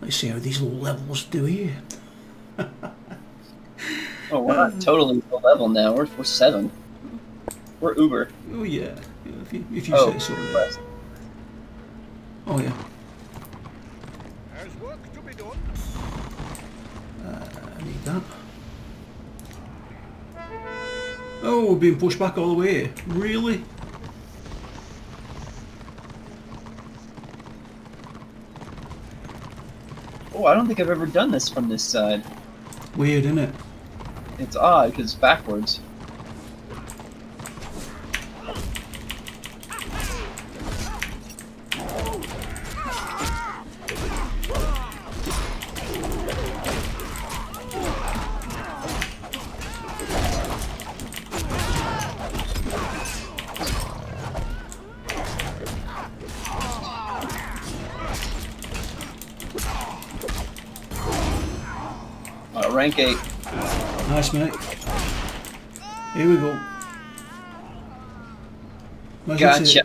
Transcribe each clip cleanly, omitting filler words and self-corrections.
Let's see how these levels do here. Oh, we're not totally low level now. We're 7. We're Uber. Oh yeah, if you say so. Yeah. Oh yeah. There's work to be done. I need that. Oh, being pushed back all the way. Really? Oh, I don't think I've ever done this from this side. Weird, isn't it? It's odd because it's backwards. Rank 8. Nice, mate. Here we go. Nice. Gotcha.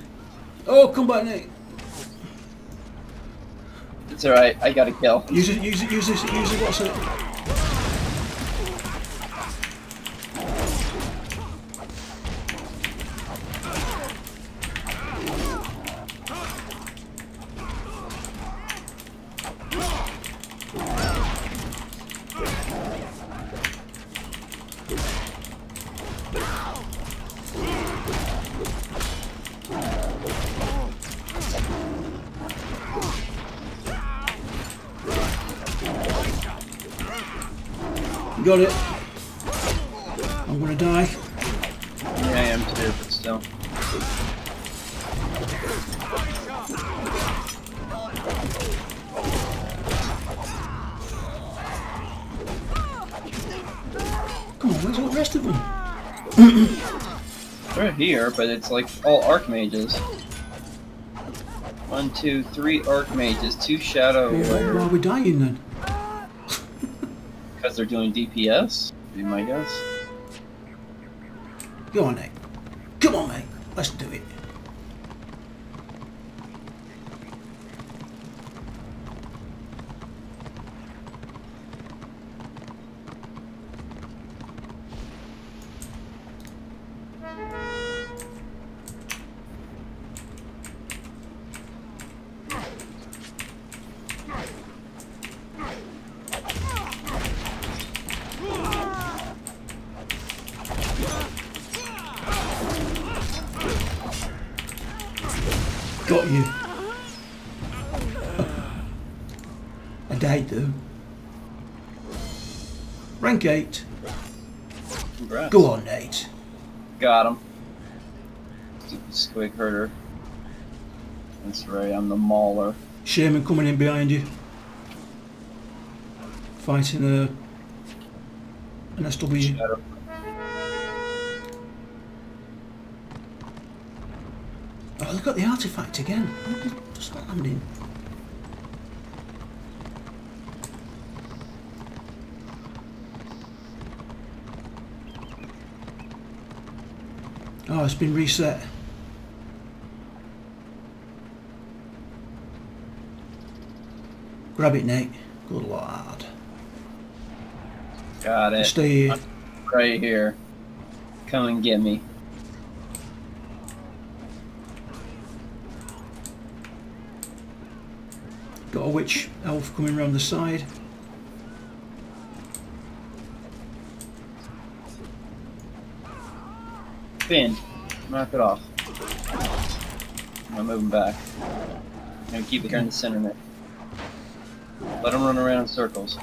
Oh, come back, Nate. It's alright, I got a kill. Use it, use it, use it, use it, what's it? Got it. I'm gonna die. Yeah, I am too, but still. Come on, where's all the rest of them? They're here, but it's like all Archmages. 1, 2, 3 Archmages, 2 Shadow. Yeah, why are we dying then? They're doing DPS, be my guess. Go on, Nick. Come on, mate. Let's do it. Got you. I died though. Rank 8. Congrats. Go on, Nate. Got him. Stupid Squig herder. That's right, I'm the mauler. Shaman coming in behind you. Fighting an SW. Shetter. Oh, look at the artifact again. Just not landing. Oh, it's been reset. Grab it, Nate. Good lad. Got it. Stay here. Right here. Come and get me. Got a witch elf coming around the side. Finn, knock it off. I'm moving back. I'm gonna keep it here in the center, mate. Let him run around in circles.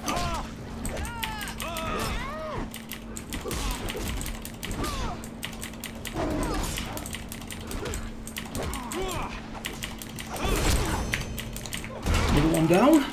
One down.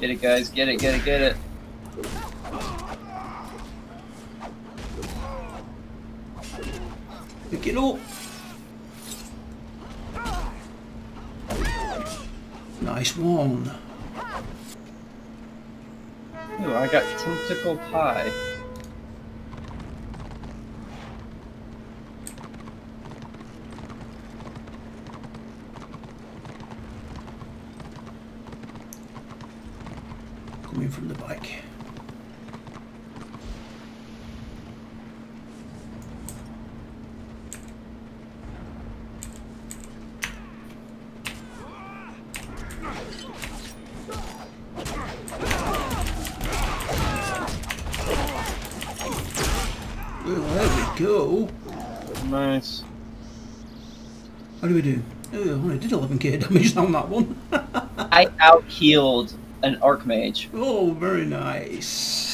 Get it, guys. Get it, get it, get it. Pick it up. Nice one. Ooh, I got tentacle pie. Coming from the bike. Nice. How do we do? Oh, I did 11k damage on that one. I out-healed an Archmage. Oh, very nice.